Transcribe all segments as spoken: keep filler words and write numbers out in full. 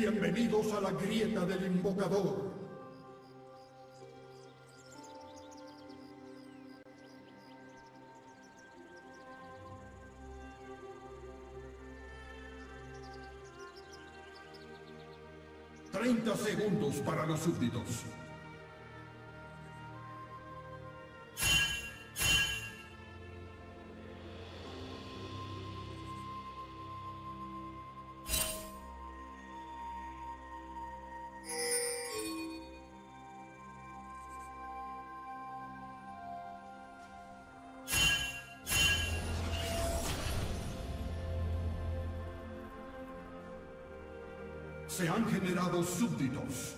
Bienvenidos a la grieta del invocador. treinta segundos para los súbditos. Se han generado súbditos.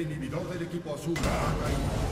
El inhibidor del equipo azul ha caído.